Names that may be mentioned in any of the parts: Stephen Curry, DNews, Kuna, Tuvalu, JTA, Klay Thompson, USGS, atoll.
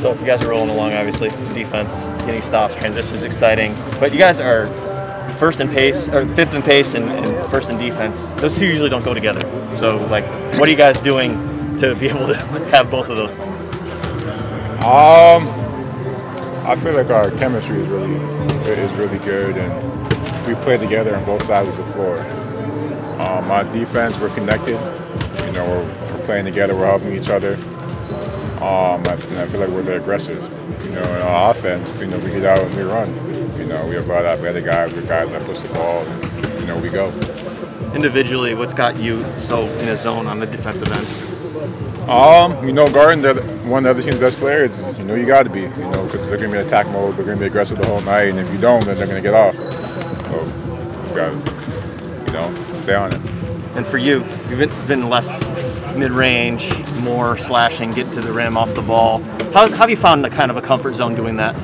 So you guys are rolling along, obviously. Defense, getting stops, transitions, exciting. But you guys are first in pace, or fifth in pace, and first in defense. Those two usually don't go together. So, like, what are you guys doing to be able to have both of those things? I feel like our chemistry is really good, and we play together on both sides of the floor. On defense, we're connected. You know, we're playing together. We're helping each other. I feel like we're the aggressors. You know, in our offense, you know, we get out and we run. You know, we have a lot of athletic guys. We're guys that push the ball. And, you know, we go. Individually, what's got you so in a zone on the defensive end? You know, guarding one of the other team's best players, you know, you got to be. You know, because they're going to be in attack mode. They're going to be aggressive the whole night. And if you don't, then they're going to get off. So you got to, you know, stay on it. And for you, you've been less mid-range, more slashing, get to the rim, off the ball. How have you found kind of a comfort zone doing that?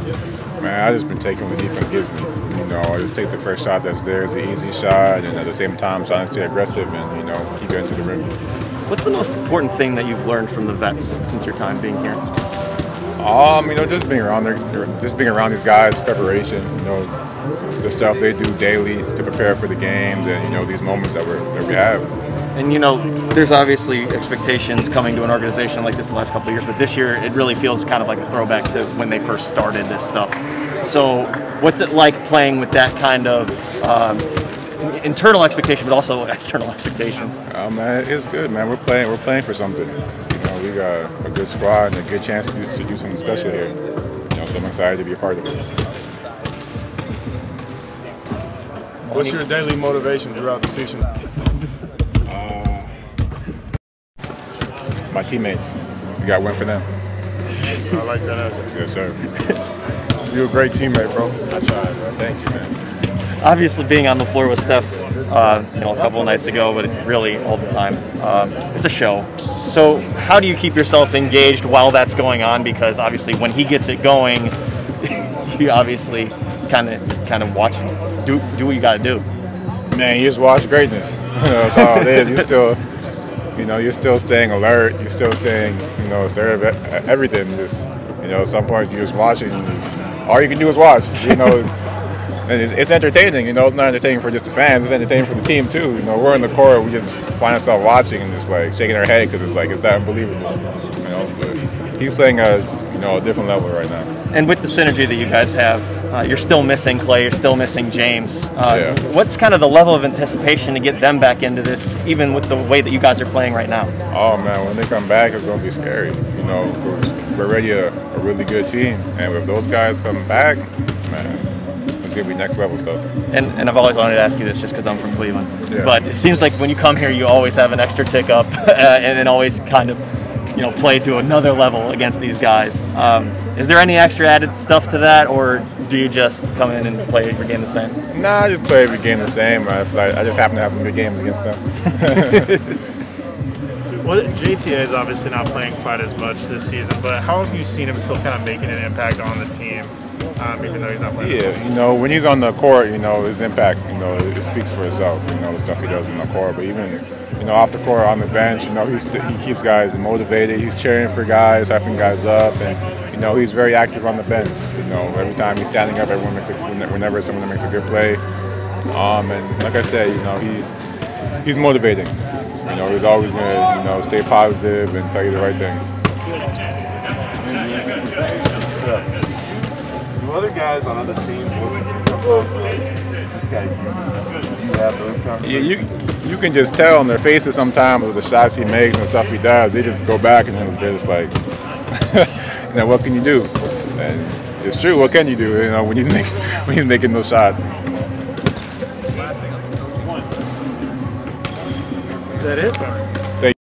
Man, I've just been taking what defense gives me. You know, I just take the first shot that's there. It's an easy shot, and at the same time, trying to stay aggressive and, you know, keep getting to the rim. What's the most important thing that you've learned from the vets since your time being here? You know, just being around these guys, preparation, you know, the stuff they do daily to prepare for the games and, you know, these moments that we have. And, you know, there's obviously expectations coming to an organization like this the last couple of years, but this year it really feels kind of like a throwback to when they first started this stuff. So what's it like playing with that kind of internal expectation, but also external expectations? Man, it's good, man. We're playing for something. You know, we got a good squad and a good chance to do something special here. You know, so I'm excited to be a part of it. What's your daily motivation throughout the season? My teammates. You got to win for them. I like that answer. Yes, sir. You're a great teammate, bro. I tried, bro. Thank you, man. Obviously, being on the floor with Steph, you know, a couple of nights ago, but really all the time, it's a show. So, how do you keep yourself engaged while that's going on? Because obviously, when he gets it going, you obviously kind of watch him. Do what you gotta do. Man, you just watch greatness. That's all it is. You're still staying alert. You're still staying, you know, serve everything. Just, you know, at some point you just watch it. And just all you can do is watch. You know, and it's entertaining. You know, it's not entertaining for just the fans. It's entertaining for the team too. You know, we're in the court. We just find ourselves watching and just like shaking our head because it's like, it's that unbelievable. You know, but he's playing a different level right now. And with the synergy that you guys have, you're still missing Klay, you're still missing James. Yeah. What's kind of the level of anticipation to get them back into this, even with the way that you guys are playing right now? Oh man, when they come back, it's going to be scary. You know, we're already a really good team, and with those guys coming back, man, it's going to be next level stuff. And I've always wanted to ask you this just because I'm from Cleveland, yeah. But it seems like when you come here, you always have an extra tick up and always kind of, you know, play to another level against these guys. Is there any extra added stuff to that, or do you just come in and play every game the same? Nah, I just play every game the same. I just happen to have good games against them. Well, JTA is obviously not playing quite as much this season, but how have you seen him still kind of making an impact on the team, even though he's not playing? Yeah, you know, when he's on the court, you know, his impact, you know, it speaks for itself, you know, the stuff he does on the court, but even, you know, off the court, on the bench, you know, he keeps guys motivated. He's cheering for guys, hyping guys up, and, you know, he's very active on the bench. You know, every time he's standing up, everyone makes whenever someone makes a good play. And like I said, you know, he's motivating. You know, he's always gonna, you know, stay positive and tell you the right things. Do other guys on other teams you can just tell on their faces sometimes with the shots he makes and the stuff he does. They just go back and they're just like, you know, what can you do? And it's true. What can you do? You know, when he's making those shots. Is that it? Thank you.